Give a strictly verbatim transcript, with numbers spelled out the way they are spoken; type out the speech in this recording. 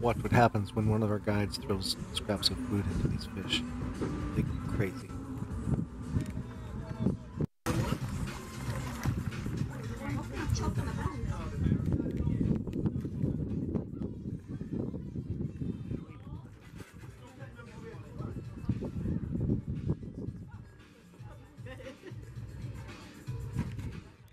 watch what happens when one of our guides throws scraps of food into these fish. They're crazy.